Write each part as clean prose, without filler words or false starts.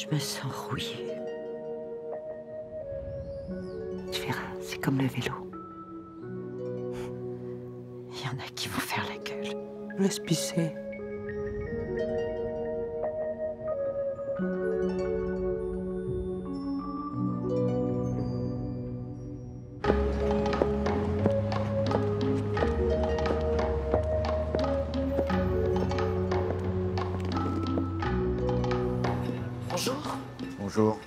Je me sens rouillée. Tu verras, c'est comme le vélo. Il y en a qui vont faire la gueule. Laisse pisser. Bonjour. Bonjour.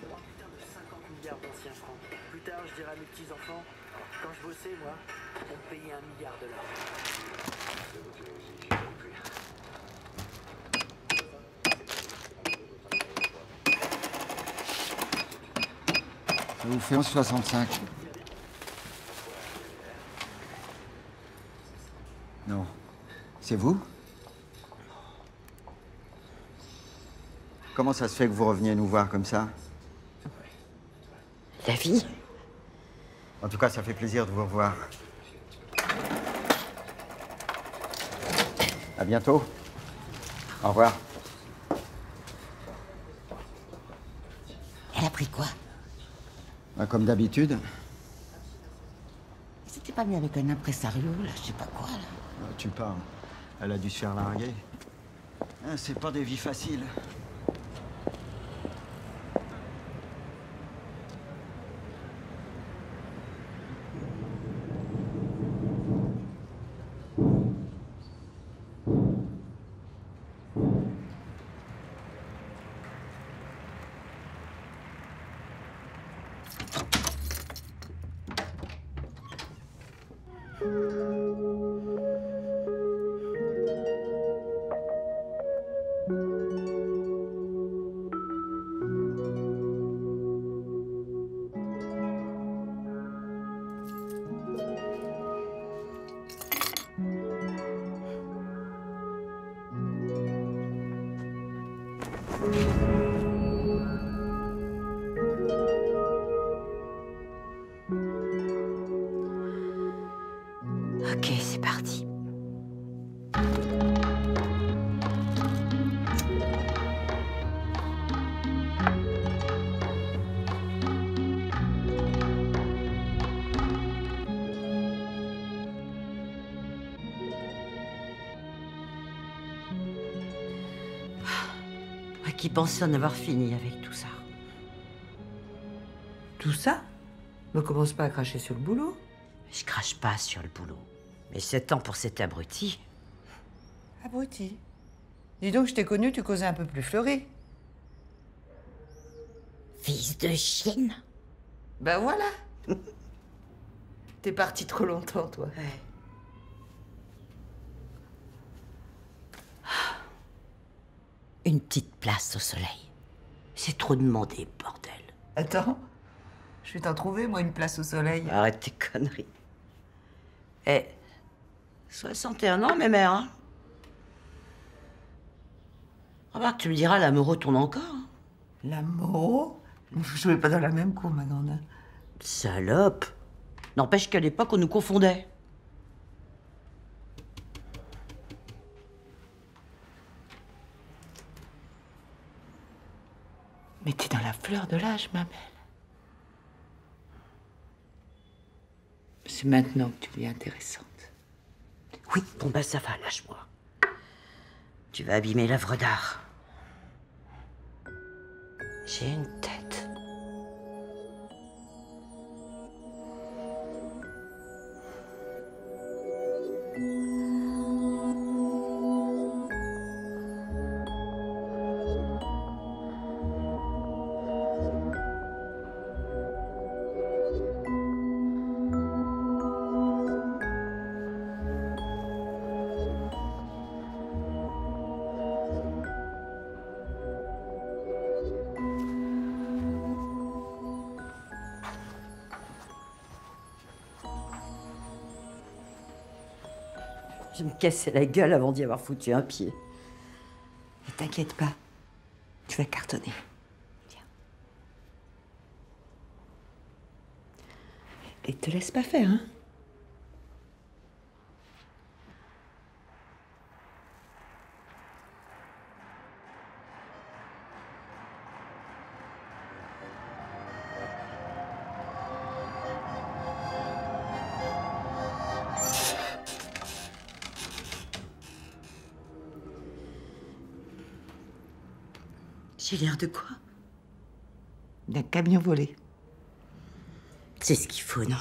Plus tard, je dirai à mes petits-enfants, quand je bossais, moi, on payait $1 milliard. Ça vous fait 11,65. Non. C'est vous ? Comment ça se fait que vous reveniez nous voir comme ça? La vie. En tout cas, ça fait plaisir de vous revoir. À bientôt. Au revoir. Elle a pris quoi? Ben, comme d'habitude. C'était pas mieux avec un impresario, là, je sais pas quoi, là. Ben, tu parles. Elle a dû se faire larguer. Hein, c'est pas des vies faciles. Ok, c'est parti. Moi qui pensais en avoir fini avec tout ça. Tout ça? Ne commence pas à cracher sur le boulot. Je crache pas sur le boulot. Mais c'est temps pour cet abruti. Abruti? Dis donc, je t'ai connu, tu causais un peu plus fleuri. Fils de chienne. Ben voilà. T'es parti trop longtemps, toi. Ouais. Une petite place au soleil. C'est trop demandé, bordel. Attends, je vais t'en trouver, moi, une place au soleil. Arrête tes conneries. Eh... 61 ans, mes mères, hein. Remarque, tu me diras, la Moreau tourne encore. Hein. La Moreau? Vous jouez pas dans la même cour, ma grande. Salope. N'empêche qu'à l'époque, on nous confondait. Mais t'es dans la fleur de l'âge, ma belle. C'est maintenant que tu deviens intéressante. Oui, bon ben ça va, lâche-moi. Tu vas abîmer l'œuvre d'art. J'ai une tête. Je me cassais la gueule avant d'y avoir foutu un pied. Ne t'inquiète pas, tu vas cartonner. Viens. Et te laisse pas faire, hein? J'ai l'air de quoi? D'un camion volé. C'est ce qu'il faut, non?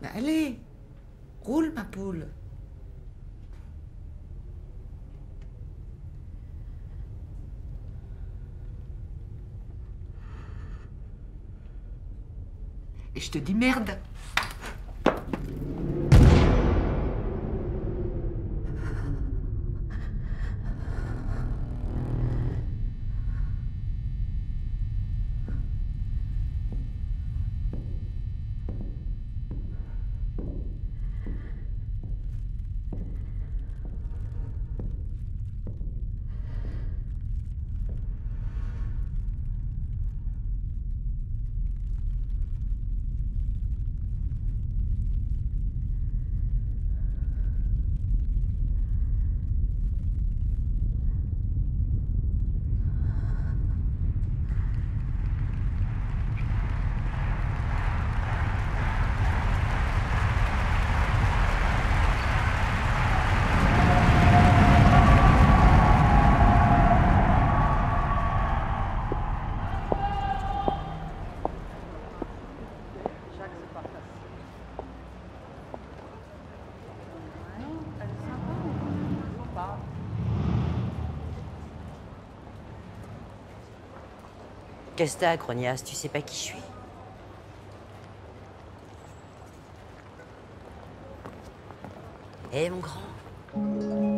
Bah allez, roule ma poule. Et je te dis merde. Qu'est-ce que t'as, Grognasse? Tu sais pas qui je suis? Eh, mon grand.